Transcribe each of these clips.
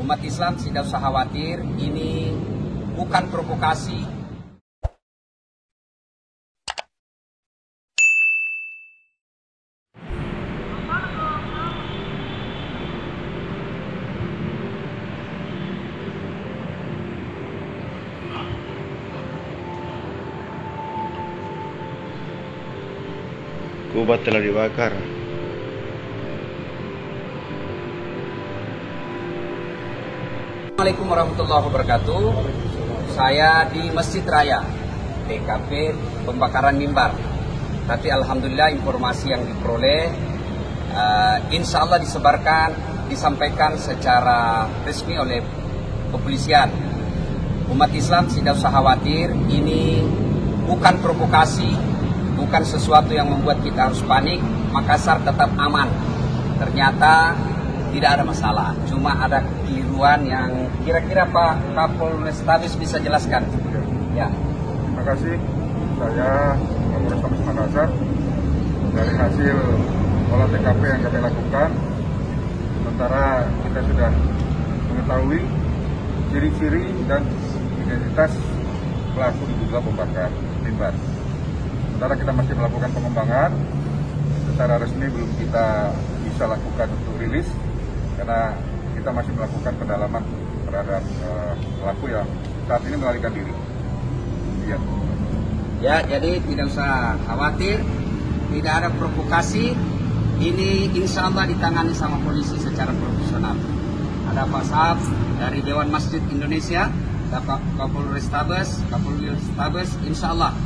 Umat Islam tidak usah khawatir, ini bukan provokasi. Kuba telah dibakar. Assalamualaikum warahmatullahi wabarakatuh. Saya di Masjid Raya TKP pembakaran mimbar. Tapi alhamdulillah informasi yang diperoleh insya Allah disampaikan secara resmi oleh kepolisian. Umat Islam tidak usah khawatir, ini bukan provokasi. Bukan sesuatu yang membuat kita harus panik. Makassar tetap aman. Ternyata tidak ada masalah. Cuma ada keliruan yang kira-kira Pak Kapolres Tabes bisa jelaskan. Ya. Terima kasih. Saya Kapolres Tabes Makassar. Dari hasil olah TKP yang kami lakukan, sementara kita sudah mengetahui ciri-ciri dan identitas pelaku diduga pembakar mimbar. Sementara kita masih melakukan pengembangan, secara resmi belum kita bisa lakukan untuk rilis, karena kita masih melakukan pendalaman terhadap pelaku yang saat ini melarikan diri. Iya. Ya, jadi tidak usah khawatir, tidak ada provokasi, ini insya Allah ditangani sama polisi secara profesional. Ada Pak Saab dari Dewan Masjid Indonesia, ada Pak Kapolres Tabes, insya Allah.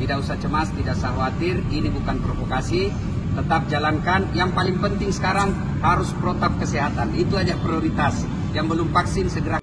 Tidak usah cemas, tidak usah khawatir, ini bukan provokasi, tetap jalankan. Yang paling penting sekarang harus protap kesehatan, itu aja prioritas. Yang belum vaksin segera